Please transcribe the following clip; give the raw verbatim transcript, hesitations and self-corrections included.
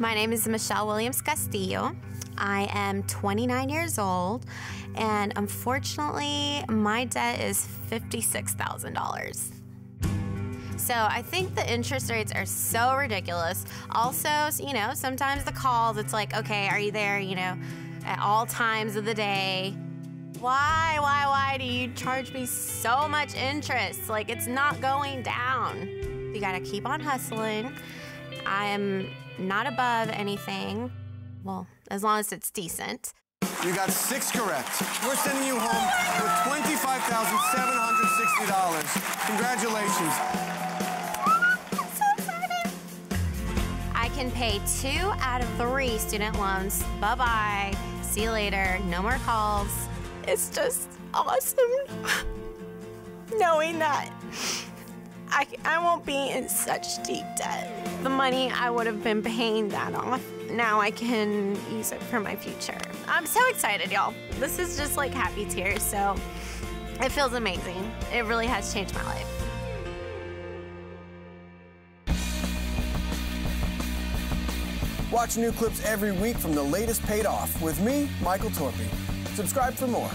My name is Michelle Williams Castillo. I am twenty-nine years old, and unfortunately, my debt is fifty-six thousand dollars. So I think the interest rates are so ridiculous. Also, you know, sometimes the calls, it's like, okay, are you there, you know, at all times of the day? Why, why, why do you charge me so much interest? Like, it's not going down. You gotta keep on hustling. I am not above anything. Well, as long as it's decent. You got six correct. We're sending you home with twenty-five thousand seven hundred sixty dollars. Congratulations. I'm so excited. I can pay two out of three student loans. Bye-bye. See you later. No more calls. It's just awesome knowing that I, I won't be in such deep debt. The money I would have been paying that off, now I can use it for my future. I'm so excited, y'all. This is just like happy tears, so it feels amazing. It really has changed my life. Watch new clips every week from the latest Paid Off with me, Michael Torpey. Subscribe for more.